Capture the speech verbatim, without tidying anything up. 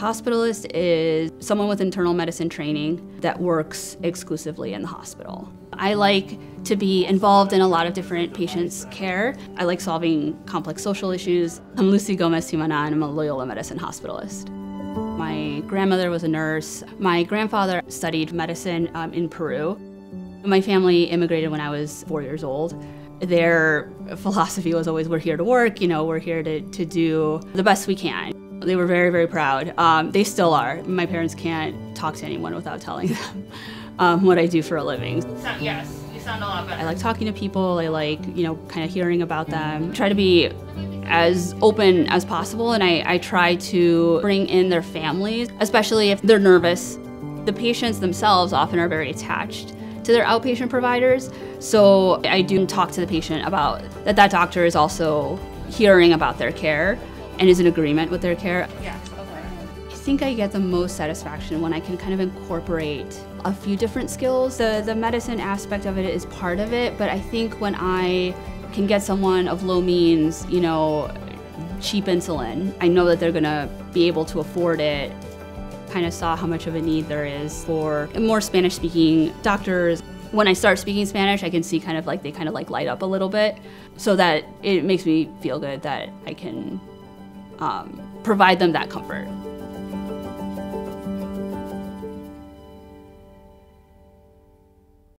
hospitalist is someone with internal medicine training that works exclusively in the hospital. I like to be involved in a lot of different patients' care. I like solving complex social issues. I'm Lucy Gomez Timana, and I'm a Loyola Medicine hospitalist. My grandmother was a nurse. My grandfather studied medicine um, in Peru. My family immigrated when I was four years old. Their philosophy was always, we're here to work, you know, we're here to, to do the best we can. They were very, very proud. Um, they still are. My parents can't talk to anyone without telling them um, what I do for a living. So, yes, you sound a lot better. I like talking to people. I like, you know, kind of hearing about them. I try to be as open as possible, and I, I try to bring in their families, especially if they're nervous. The patients themselves often are very attached to their outpatient providers, so I do talk to the patient about that that doctor is also hearing about their care and is in agreement with their care. Yeah, okay. I think I get the most satisfaction when I can kind of incorporate a few different skills. The, the medicine aspect of it is part of it, but I think when I can get someone of low means, you know, cheap insulin, I know that they're gonna be able to afford it. Kind of saw how much of a need there is for more Spanish-speaking doctors. When I start speaking Spanish, I can see kind of like they kind of like light up a little bit, so that it makes me feel good that I can um, provide them that comfort.